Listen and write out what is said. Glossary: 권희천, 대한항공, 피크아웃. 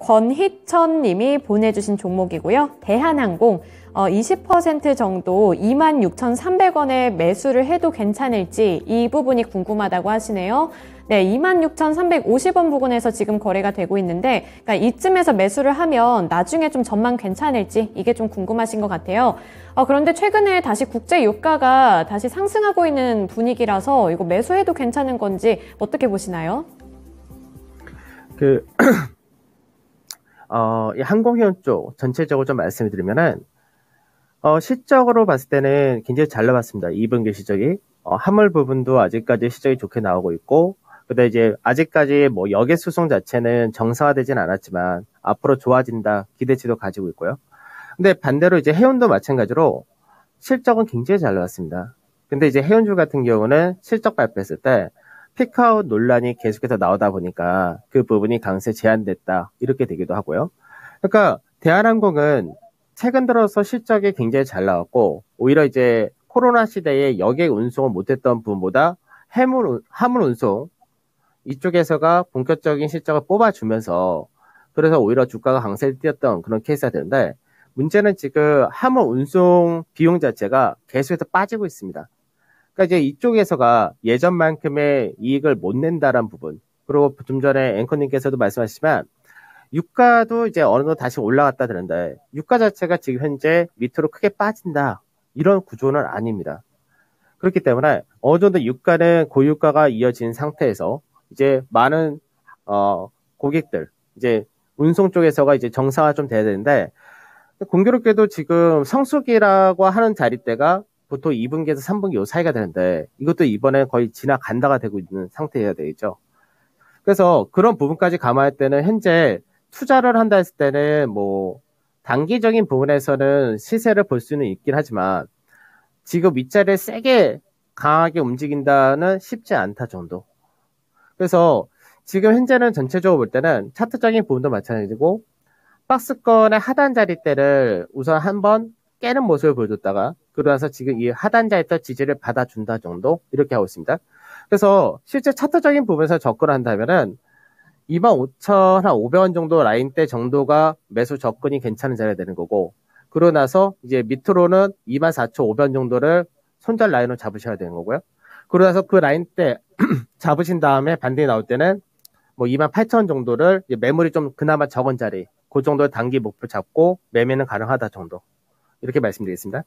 권희천 님이 보내주신 종목이고요. 대한항공 20% 정도 26,300원에 매수를 해도 괜찮을지 이 부분이 궁금하다고 하시네요. 네, 26,350원 부근에서 지금 거래가 되고 있는데, 그러니까 이쯤에서 매수를 하면 나중에 좀 전망 괜찮을지 이게 좀 궁금하신 것 같아요. 그런데 최근에 다시 국제 유가가 다시 상승하고 있는 분위기라서 이거 매수해도 괜찮은 건지 어떻게 보시나요? 이 항공현 쪽 전체적으로 좀 말씀을 드리면은, 실적으로 봤을 때는 굉장히 잘 나왔습니다. 2분기 실적이. 화물 부분도 아직까지 실적이 좋게 나오고 있고, 근데 이제 아직까지 뭐 여객 수송 자체는 정상화되진 않았지만, 앞으로 좋아진다 기대치도 가지고 있고요. 근데 반대로 이제 해운도 마찬가지로 실적은 굉장히 잘 나왔습니다. 근데 이제 해운주 같은 경우는 실적 발표했을 때, 피크아웃 논란이 계속해서 나오다 보니까 그 부분이 강세 제한됐다 이렇게 되기도 하고요. 그러니까 대한항공은 최근 들어서 실적이 굉장히 잘 나왔고, 오히려 이제 코로나 시대에 여객 운송을 못했던 부분보다 화물 운송 이쪽에서가 본격적인 실적을 뽑아주면서, 그래서 오히려 주가가 강세를 띄었던 그런 케이스가 되는데, 문제는 지금 화물 운송 비용 자체가 계속해서 빠지고 있습니다. 그러니까 이제 이쪽에서가 예전만큼의 이익을 못 낸다라는 부분, 그리고 좀 전에 앵커님께서도 말씀하셨지만 유가도 이제 어느 정도 다시 올라갔다 되는데, 유가 자체가 지금 현재 밑으로 크게 빠진다 이런 구조는 아닙니다. 그렇기 때문에 어느 정도 유가는 고유가가 이어진 상태에서 이제 많은 고객들, 이제 운송 쪽에서가 이제 정상화 좀 돼야 되는데, 공교롭게도 지금 성수기라고 하는 자리대가 보통 2분기에서 3분기 요 사이가 되는데, 이것도 이번에 거의 지나간다가 되고 있는 상태여야 되죠. 그래서 그런 부분까지 감안할 때는, 현재 투자를 한다 했을 때는 뭐 단기적인 부분에서는 시세를 볼 수는 있긴 하지만, 지금 윗자리를 세게 강하게 움직인다는 쉽지 않다 정도. 그래서 지금 현재는 전체적으로 볼 때는 차트적인 부분도 마찬가지고, 박스권의 하단 자리대를 우선 한번 깨는 모습을 보여줬다가, 그러면서 지금 이 하단자에서 지지를 받아준다 정도 이렇게 하고 있습니다. 그래서 실제 차트적인 부분에서 접근을 한다면은 25,500원 정도 라인대 정도가 매수 접근이 괜찮은 자리가 되는 거고, 그러고 나서 이제 밑으로는 24,500원 정도를 손절 라인으로 잡으셔야 되는 거고요. 그러고 나서 그 라인대 잡으신 다음에 반등이 나올 때는 뭐 28,000원 정도를 매물이 좀 그나마 적은 자리, 그 정도의 단기 목표 잡고 매매는 가능하다 정도 이렇게 말씀드리겠습니다.